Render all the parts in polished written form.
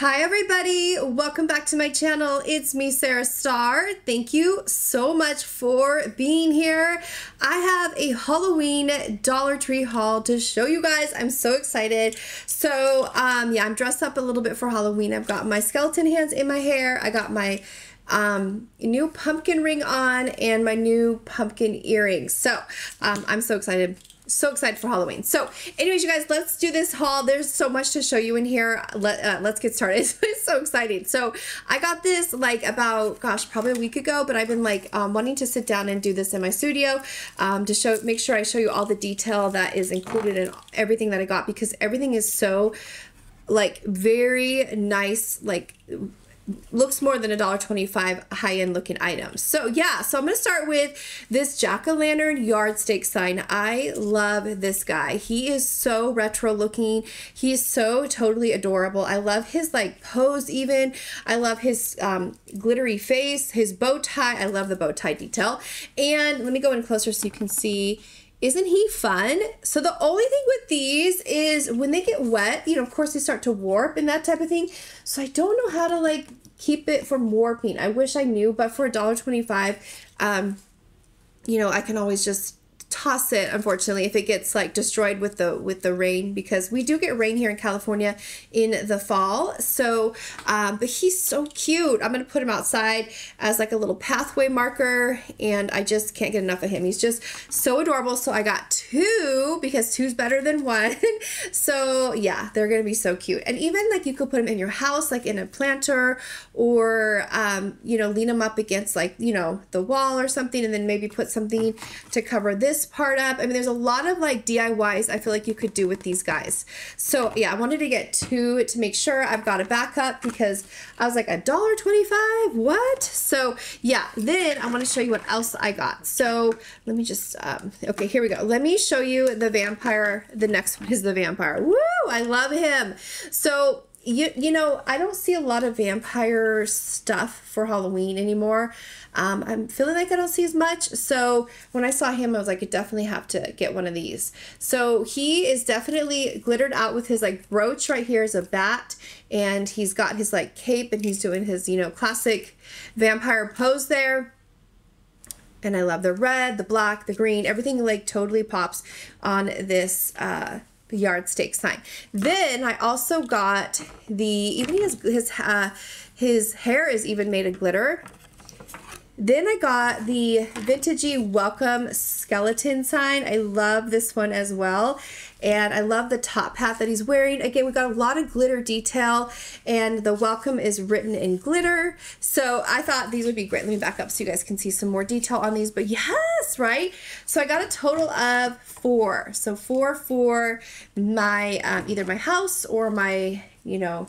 Hi everybody, welcome back to my channel. It's me, Sarah Starr. Thank you so much for being here. I have a Halloween Dollar Tree haul to show you guys. I'm so excited. So yeah, I'm dressed up a little bit for Halloween. I've got my skeleton hands in my hair. I got my new pumpkin ring on and my new pumpkin earrings. So I'm so excited. So excited for Halloween. So anyways, you guys, let's do this haul. There's so much to show you in here. Let's get started. It's so exciting. So I got this like about, gosh, probably a week ago, but I've been like wanting to sit down and do this in my studio to show, make sure I show you all the detail that is included in everything that I got, because everything is so like very nice, like looks more than $1.25 high-end looking items. So yeah, so I'm gonna start with this jack-o'-lantern yardstick sign. I love this guy. He is so retro looking. He is so totally adorable. I love his like pose even. I love his glittery face, his bow tie. I love the bow tie detail. And let me go in closer so you can see. Isn't he fun? So the only thing with these is when they get wet, you know, of course they start to warp and that type of thing. So I don't know how to like keep it from warping. I wish I knew, but for $1.25, you know, I can always just toss it, unfortunately, if it gets like destroyed with the rain, because we do get rain here in California in the fall. So but he's so cute. I'm gonna put him outside as like a little pathway marker, and I just can't get enough of him. He's just so adorable. So I got two, because two's better than one. So yeah, they're gonna be so cute. And even like you could put them in your house, like in a planter, or you know, lean them up against like, you know, the wall or something, and then maybe put something to cover this part up. I mean, there's a lot of like DIYs I feel like you could do with these guys. So yeah, I wanted to get two to make sure I've got a backup, because I was like, $1.25, what? So yeah, then I want to show you what else I got. So let me just okay, here we go. Let me show you the vampire. The next one is the vampire. Woo! I love him. So you know, I don't see a lot of vampire stuff for Halloween anymore. I'm feeling like I don't see as much. So when I saw him, I was like, I definitely have to get one of these. So he is definitely glittered out with his like brooch right here is a bat, and he's got his like cape, and he's doing his, you know, classic vampire pose there. And I love the red, the black, the green, everything like totally pops on this yardstick sign. Then I also got the, even his hair is even made of glitter. Then I got the vintagey welcome skeleton sign. I love this one as well. And I love the top hat that he's wearing. Again, we got a lot of glitter detail, and the welcome is written in glitter. So I thought these would be great. Let me back up so you guys can see some more detail on these, but yes, right? So I got a total of four. So four for my, either my house or my, you know,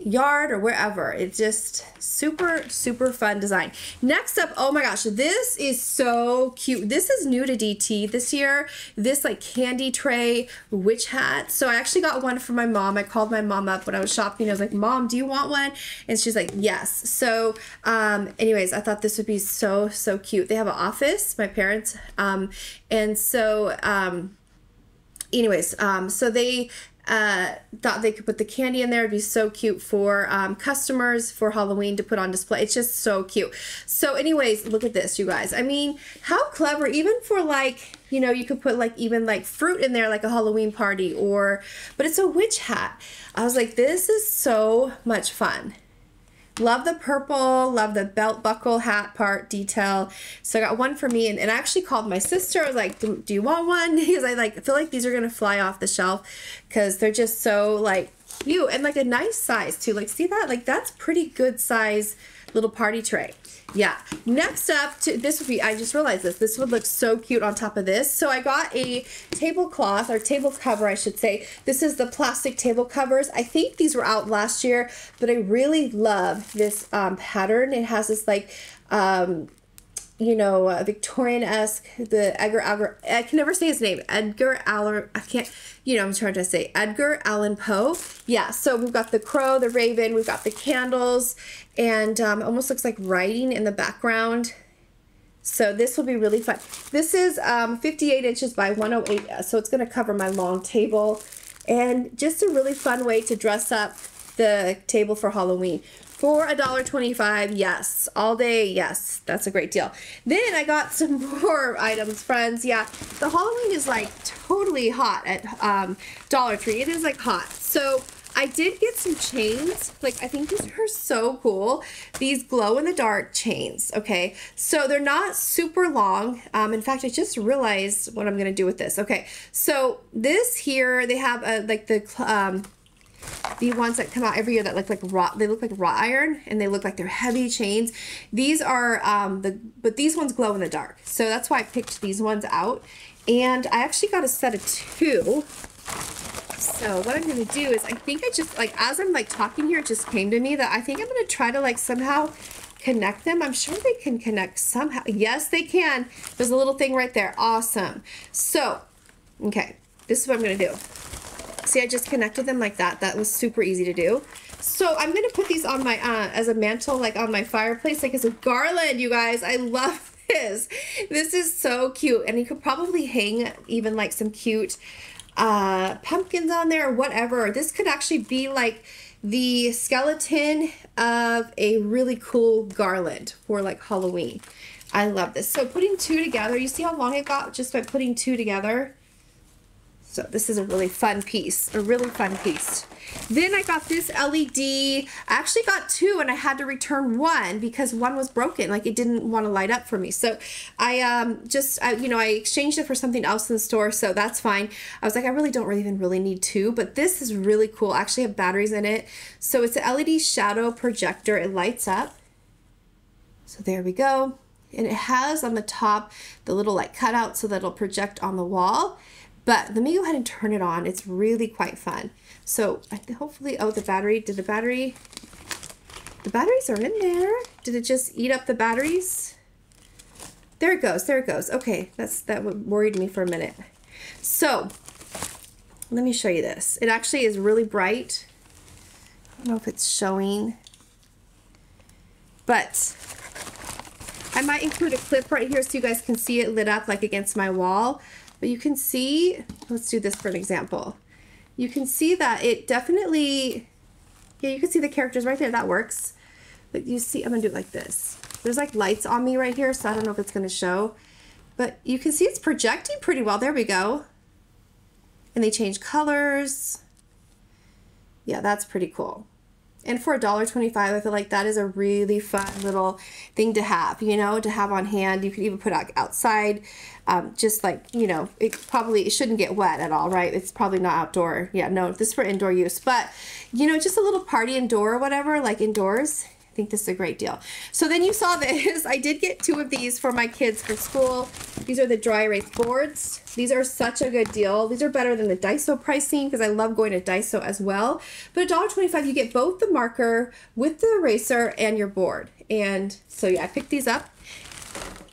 yard or wherever. It's just super, super fun design. Next up, oh my gosh, this is so cute. This is new to DT this year, this like candy tray witch hat. So I actually got one for my mom. I called my mom up when I was shopping. I was like, Mom, do you want one? And she's like, yes. So anyways, I thought this would be so, so cute. They have an office, my parents, and so anyways, so they thought they could put the candy in there. It'd be so cute for customers for Halloween to put on display. It's just so cute. So anyways, look at this, you guys. I mean, how clever, even for like, you know, you could put like even like fruit in there, like a Halloween party, or, but it's a witch hat. I was like, this is so much fun. Love the purple, love the belt buckle hat part detail. So I got one for me, and I actually called my sister. I was like, do you want one? Because I like feel like these are gonna fly off the shelf, because they're just so like cute, and like a nice size too. Like see that? Like that's pretty good size little party tray. Yeah. Next up, this would be, I just realized this. This would look so cute on top of this. So I got a tablecloth, or table cover, I should say. This is the plastic table covers. I think these were out last year, but I really love this pattern. It has this like, you know, Victorian-esque, the Edgar, I can never say his name, Edgar Allan, I can't, you know, I'm trying to say Edgar Allan Poe. Yeah, so we've got the crow, the raven, we've got the candles, and almost looks like writing in the background. So this will be really fun. This is 58 inches by 108, so it's gonna cover my long table, and just a really fun way to dress up the table for Halloween. For $1.25, yes. All day, yes. That's a great deal. Then I got some more items, friends. Yeah, the Halloween is like totally hot at Dollar Tree. It is like hot. So I did get some chains. Like, I think these are so cool. These glow-in-the-dark chains, okay? So they're not super long. In fact, I just realized what I'm going to do with this. Okay, so this here, they have like the ones that come out every year that look like raw iron, and they look like they're heavy chains. These are but these ones glow in the dark, so that's why I picked these ones out. And I actually got a set of two. So what I'm gonna do is, I think I just, like, as I'm like talking here, it just came to me that I think I'm gonna try to like somehow connect them. I'm sure they can connect somehow. Yes, they can. There's a little thing right there. Awesome. So okay, this is what I'm gonna do. See, I just connected them like that. That was super easy to do. So I'm gonna put these on my as a mantle, like on my fireplace, like as a garland, you guys. I love this. This is so cute, and you could probably hang even like some cute pumpkins on there or whatever. This could actually be like the skeleton of a really cool garland for like Halloween. I love this. So putting two together, you see how long it got just by putting two together? So this is a really fun piece, a really fun piece. Then I got this LED. I actually got two, and I had to return one because one was broken. Like, it didn't want to light up for me. So I you know, I exchanged it for something else in the store, so that's fine. I was like, I really don't even really need two, but this is really cool. I actually have batteries in it. So it's an LED shadow projector. It lights up. So there we go. And it has on the top the little like cutout so that it'll project on the wall. But let me go ahead and turn it on. It's really quite fun. So hopefully, oh, the battery, did the batteries are in there. Did it just eat up the batteries? There it goes, there it goes. Okay, that worried me for a minute. So let me show you this. It actually is really bright. I don't know if it's showing, but I might include a clip right here so you guys can see it lit up like against my wall. But you can see, let's do this for an example. You can see that it definitely, yeah, you can see the characters right there. That works. But you see, I'm going to do it like this. There's like lights on me right here, so I don't know if it's going to show. But you can see it's projecting pretty well. There we go. And they change colors. Yeah, that's pretty cool. And for $1.25, I feel like that is a really fun little thing to have, you know, to have on hand. You could even put it outside, just like, you know, it shouldn't get wet at all, right? It's probably not outdoor. Yeah, no, this is for indoor use. But, you know, just a little party indoor or whatever, like indoors. I think this is a great deal. So then you saw this. I did get two of these for my kids for school. These are the dry erase boards. These are such a good deal. These are better than the Daiso pricing because I love going to Daiso as well. But $1.25, you get both the marker with the eraser and your board. And so yeah, I picked these up.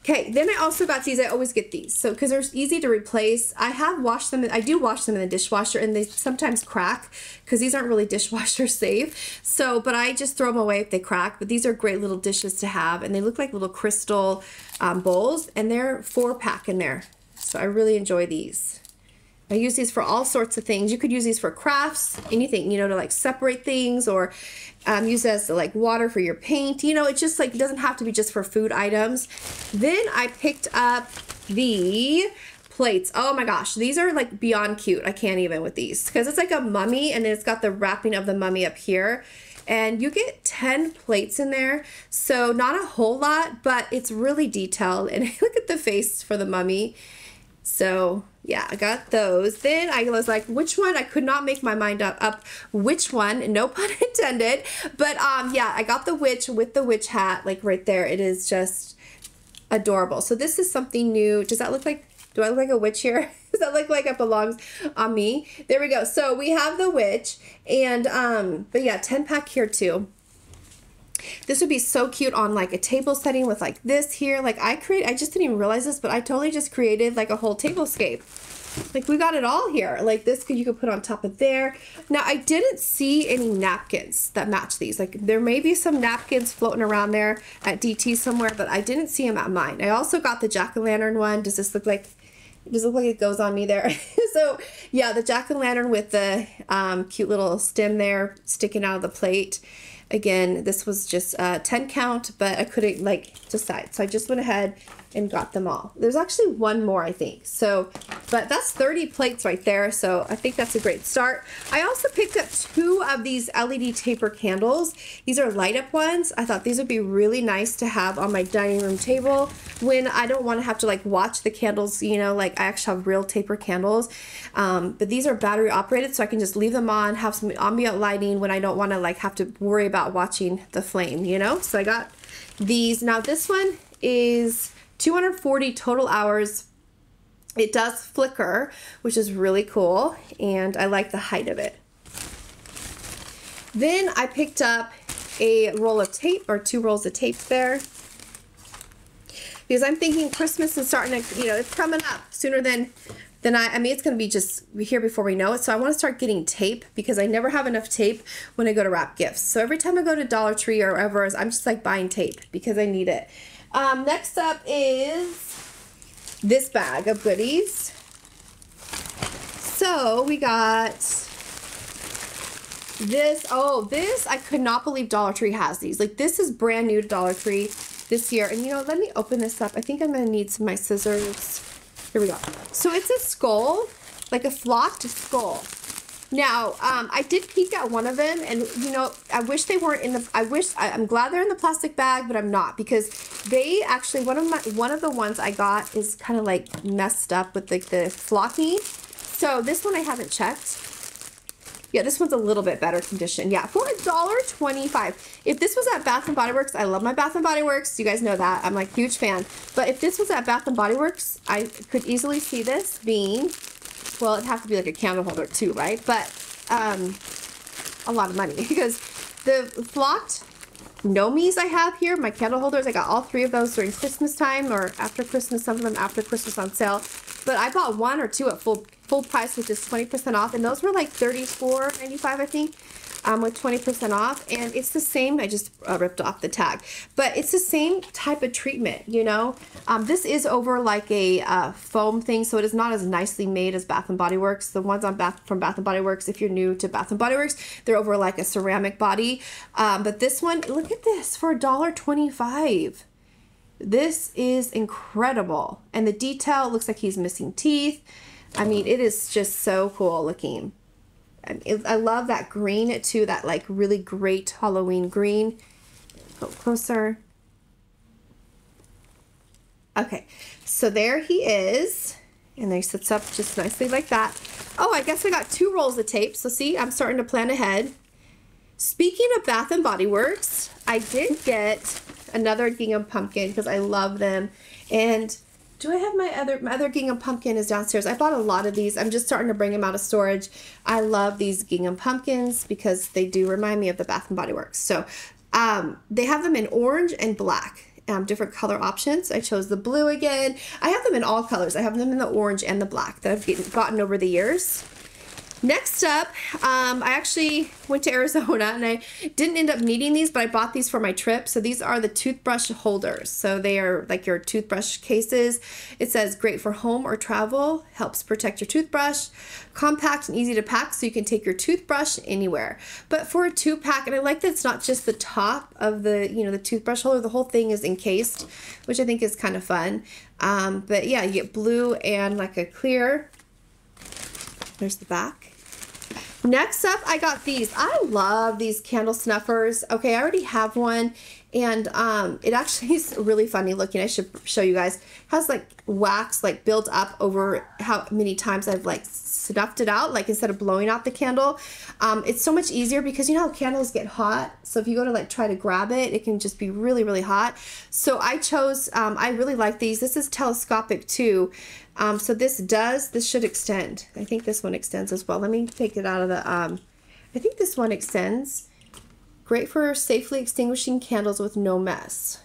Okay, then I also got these. I always get these, so because they're easy to replace. I have washed them. I do wash them in the dishwasher, and they sometimes crack because these aren't really dishwasher safe. So, but I just throw them away if they crack. But these are great little dishes to have, and they look like little crystal bowls, and they're 4-pack in there. So I really enjoy these. I use these for all sorts of things. You could use these for crafts, anything, you know, to like separate things, or use as like water for your paint. You know, it's just like, it doesn't have to be just for food items. Then I picked up the plates. Oh my gosh, these are like beyond cute. I can't even with these because it's like a mummy, and then it's got the wrapping of the mummy up here. And you get 10 plates in there, so not a whole lot, but it's really detailed. And look at the face for the mummy. So yeah, I got those. Then I was like, which one? I could not make my mind up which one, no pun intended. But yeah, I got the witch with the witch hat, like right there. It is just adorable. So this is something new. Does that look like, do I look like a witch here? Does that look like it belongs on me? There we go. So we have the witch, and but yeah, 10-pack here too. This would be so cute on like a table setting with like this here. Like I just didn't even realize this, but I totally just created like a whole tablescape. Like we got it all here. Like this you could put on top of there. Now I didn't see any napkins that match these. Like there may be some napkins floating around there at DT somewhere, but I didn't see them at mine. I also got the jack-o'-lantern one. Does this look like It doesn't look like it goes on me there. So yeah, the jack-o'-lantern with the cute little stem there sticking out of the plate. Again, this was just 10 count, but I couldn't like decide. So I just went ahead and got them all. There's actually one more, I think. So, but that's 30 plates right there. So I think that's a great start. I also picked up 2 of these LED taper candles. These are light up ones. I thought these would be really nice to have on my dining room table when I don't want to have to like watch the candles, you know, like I actually have real taper candles. But these are battery operated, so I can just leave them on, have some ambient lighting when I don't want to like have to worry about watching the flame, you know? So I got these. Now this one is 240 total hours. It does flicker, which is really cool, and I like the height of it. Then I picked up a roll of tape, or 2 rolls of tape there, because I'm thinking Christmas is starting to, you know, it's coming up sooner than I mean, it's going to be just here before we know it. So I want to start getting tape because I never have enough tape when I go to wrap gifts. So every time I go to Dollar Tree or wherever, I'm just like buying tape because I need it. Next up is this bag of goodies. So we got this. Oh, this, I could not believe Dollar Tree has these. Like, this is brand new to Dollar Tree this year. And, you know, let me open this up. I think I'm going to need some of my scissors. Here we go. So it's a skull, like a flocked skull. Now, I did peek at one of them, and, you know, I wish they weren't in the, I'm glad they're in the plastic bag, but I'm not, because they actually, one of the ones I got is kind of like messed up with like the flocking. So this one I haven't checked. Yeah, this one's a little bit better condition. Yeah, for $1.25. If this was at Bath & Body Works, I love my Bath & Body Works. You guys know that. I'm like huge fan. But if this was at Bath & Body Works, I could easily see this being, well, it'd have to be like a candle holder too, right? But a lot of money, because the flocked nomies I have here, my candle holders, I got all 3 of those during Christmas time or after Christmas, some of them after Christmas on sale. But I bought 1 or 2 at full price, which is 20% off. And those were like $34.95, I think, with 20% off. And it's the same. I just ripped off the tag. But it's the same type of treatment, you know. This is over like a foam thing, so it is not as nicely made as Bath & Body Works. The ones on from Bath & Body Works, if you're new to Bath & Body Works, they're over like a ceramic body. But this one, look at this, for $1.25. This is incredible. And the detail, it looks like he's missing teeth. I mean, it is just so cool looking. I love that green too, that like really great Halloween green. Go closer. Okay, so there he is. And there he sits up just nicely like that. Oh, I guess I got 2 rolls of tape. So see, I'm starting to plan ahead. Speaking of Bath & Body Works, I did get another gingham pumpkin because I love them. And do I have my other gingham pumpkin is downstairs. I bought a lot of these. I'm just starting to bring them out of storage. I love these gingham pumpkins because they do remind me of the Bath & Body Works. So they have them in orange and black. Different color options. I chose the blue again. I have them in all colors. I have them in the orange and the black that I've gotten over the years. Next up, I actually went to Arizona and I didn't end up needing these, but I bought these for my trip. So these are the toothbrush holders. So they are like your toothbrush cases. It says great for home or travel, helps protect your toothbrush, compact and easy to pack so you can take your toothbrush anywhere. But for a 2-pack, and I like that it's not just the top of the, you know, the toothbrush holder, the whole thing is encased, which I think is kind of fun. But yeah, you get blue and like a clear. There's the back. Next up, I got these. I love these candle snuffers. Okay, I already have one, and it actually is really funny looking. I should show you guys. It has like wax like built up over how many times I've like snuffed it out, like instead of blowing out the candle. It's so much easier because you know how candles get hot. So if you go to like try to grab it, it can just be really, really hot. So I chose, I really like these. This is telescopic too. So this should extend. I think this one extends as well. Let me take it out of the, I think this one extends. Great for safely extinguishing candles with no mess.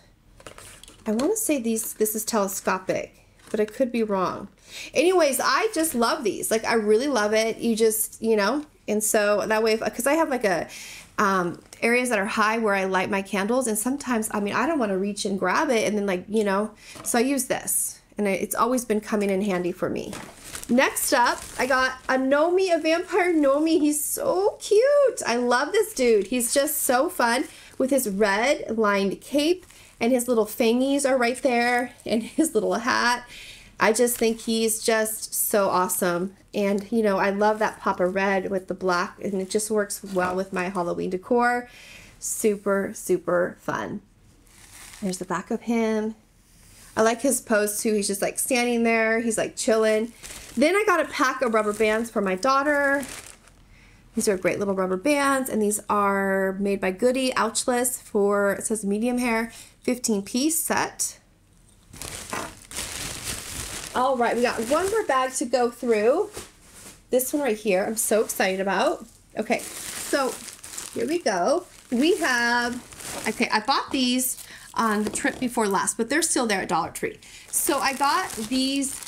I want to say this is telescopic, but I could be wrong. Anyways, I just love these. Like, I really love it. You just, you know, and so that way, because I have like a, areas that are high where I light my candles. And sometimes, I mean, I don't want to reach and grab it and then like, you know, so I use this. and it's always been coming in handy for me. Next up, I got a Nomi, a vampire Nomi. He's so cute. I love this dude. He's just so fun with his red lined cape, and his little fangies are right there, and his little hat. I just think he's just so awesome. And, you know, I love that pop of red with the black, and it just works well with my Halloween decor. Super, super fun. There's the back of him. I like his pose too. He's just like standing there. He's like chilling. Then I got a pack of rubber bands for my daughter. These are great little rubber bands, and these are made by Goody Ouchless for, it says medium hair, 15-piece set. All right, we got one more bag to go through. This one right here, I'm so excited about. Okay, so here we go. We have, okay, I bought these on the trip before last, but they're still there at Dollar Tree. So I got these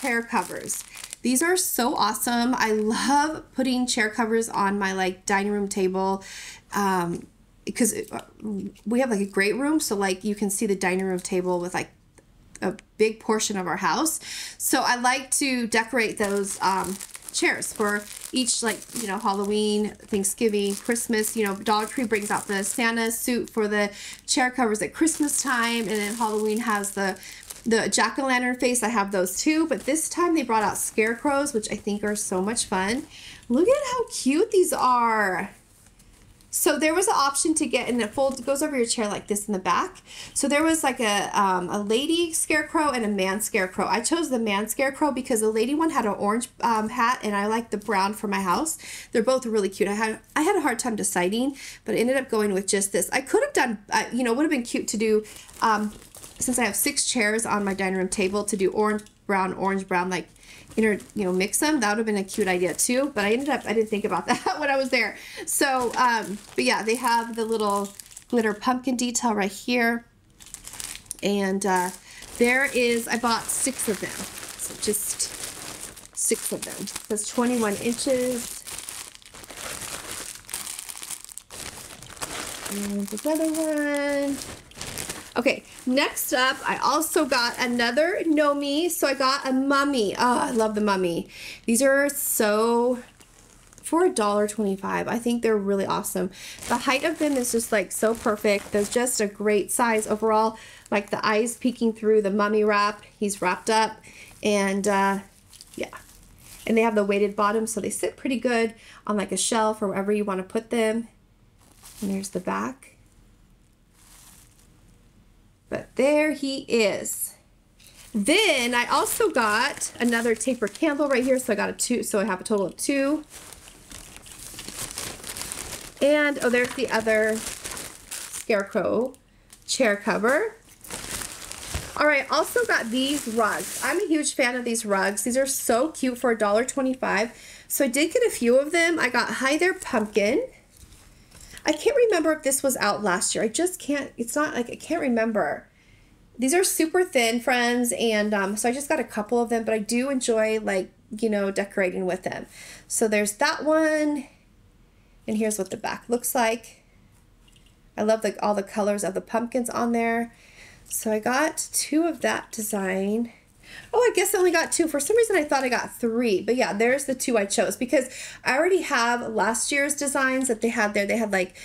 chair covers. These are so awesome. I love putting chair covers on my like dining room table. Because we have like a great room, so like you can see the dining room table with like a big portion of our house. So I like to decorate those chairs for each, like, you know, Halloween, Thanksgiving, Christmas. You know, Dollar Tree brings out the Santa suit for the chair covers at Christmas time, and then Halloween has the jack-o'-lantern face. I have those too, but this time they brought out scarecrows, which I think are so much fun. Look at how cute these are. So there was an option to get, and it folds, goes over your chair like this in the back. So there was like a lady scarecrow and a man scarecrow. I chose the man scarecrow because the lady one had an orange hat, and I like the brown for my house. They're both really cute. I had a hard time deciding, but I ended up going with just this. I could have done, you know, it would have been cute to do, since I have 6 chairs on my dining room table, to do orange, brown, like, you know, mix them. That would have been a cute idea too, but I ended up, I didn't think about that when I was there. So, but yeah, they have the little glitter pumpkin detail right here. And there is, I bought 6 of them. So just 6 of them. It says 21 inches. And another one. Okay, next up, I also got another Nomi. So I got a mummy. Oh, I love the mummy. These are so, for $1.25, I think they're really awesome. The height of them is just like so perfect. They're just a great size overall. Like the eyes peeking through the mummy wrap. He's wrapped up, and yeah. And they have the weighted bottom, so they sit pretty good on like a shelf or wherever you want to put them. And there's the back. But there he is. Then I also got another taper candle right here. So I got a 2, so I have a total of 2. And oh, there's the other scarecrow chair cover. All right, also got these rugs. I'm a huge fan of these rugs. These are so cute for $1.25. So I did get a few of them. I got Hi There Pumpkin. I can't remember if this was out last year. I just can't, it's not like, I can't remember. These are super thin, friends, and so I just got a couple of them, but I do enjoy, like, you know, decorating with them. So there's that one, and here's what the back looks like. I love the, all the colors of the pumpkins on there. So I got 2 of that design. Oh, I guess I only got 2. For some reason, I thought I got 3. But yeah, there's the 2 I chose, because I already have last year's designs that they had there. They had like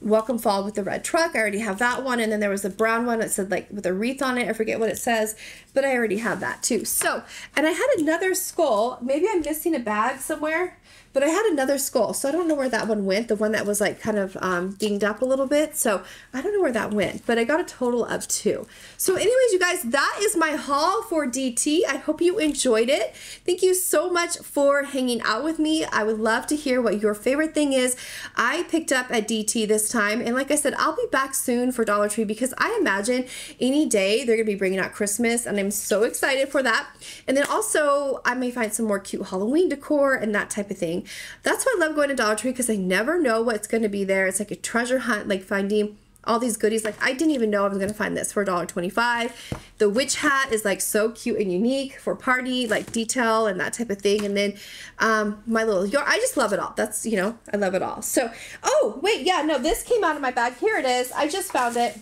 Welcome Fall with the red truck. I already have that one. And then there was a brown one that said like with a wreath on it. I forget what it says, but I already have that too. So, and I had another skull. Maybe I'm missing a bag somewhere, but I had another skull. So I don't know where that one went. The one that was like kind of dinged up a little bit. So I don't know where that went, but I got a total of 2. So anyways, you guys, that is my haul for DT. I hope you enjoyed it. Thank you so much for hanging out with me. I would love to hear what your favorite thing is I picked up at DT this time. And like I said, I'll be back soon for Dollar Tree, because I imagine any day they're going to be bringing out Christmas, and I'm so excited for that. And then also I may find some more cute Halloween decor and that type of thing. That's why I love going to Dollar Tree, because I never know what's going to be there. It's like a treasure hunt, like finding all these goodies. Like I didn't even know I was going to find this for $1.25. The witch hat is like so cute and unique for party, like detail and that type of thing. And then my little yarn, I just love it all. That's, you know, I love it all. So, oh wait, yeah, no, this came out of my bag. Here it is. I just found it.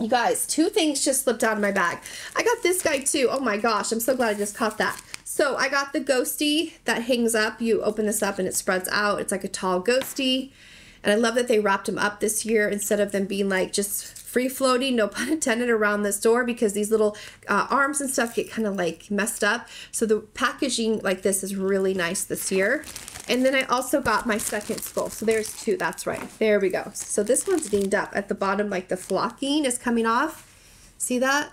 You guys, two things just slipped out of my bag. I got this guy too. Oh my gosh, I'm so glad I just caught that. So I got the ghostie that hangs up. You open this up and it spreads out. It's like a tall ghostie. And I love that they wrapped them up this year instead of them being like just free floating, no pun intended, around this door, because these little arms and stuff get kind of like messed up. So the packaging like this is really nice this year. And then I also got my second skull. So there's two, that's right. There we go. So this one's dinged up at the bottom, like the flocking is coming off. See that?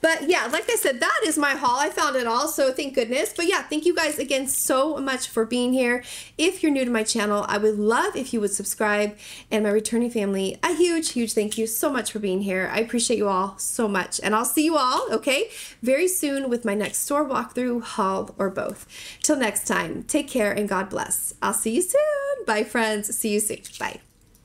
But yeah, like I said, that is my haul. I found it all, so thank goodness. But yeah, thank you guys again so much for being here. If you're new to my channel, I would love if you would subscribe. And my returning family, a huge, huge thank you so much for being here. I appreciate you all so much. And I'll see you all, okay, very soon with my next store walkthrough, haul, or both. Till next time, take care and God bless. I'll see you soon. Bye, friends. See you soon. Bye.